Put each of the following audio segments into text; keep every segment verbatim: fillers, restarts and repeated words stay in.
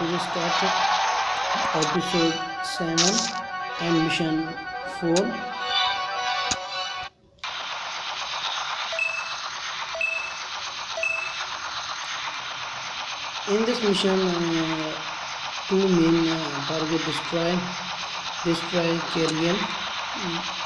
we started episode seven and mission four. In this mission, uh, two main uh, target destroy, destroy carrion. Mm.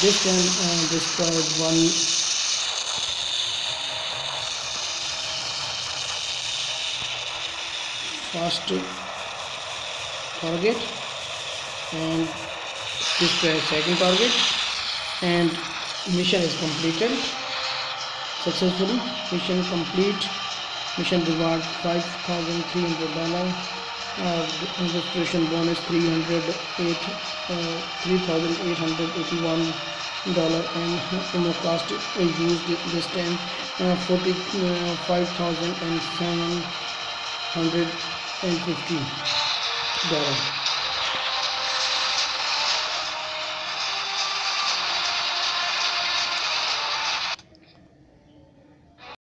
This can uh, destroy one fast target and destroy second target, and mission is completed successfully. Mission complete. Mission reward five thousand three hundred dollars. Uh, registration bonus three hundred eight uh, three thousand eight hundred eighty-one dollar, and promo cost is used this time uh, forty uh, five thousand and seven hundred and fifty dollar.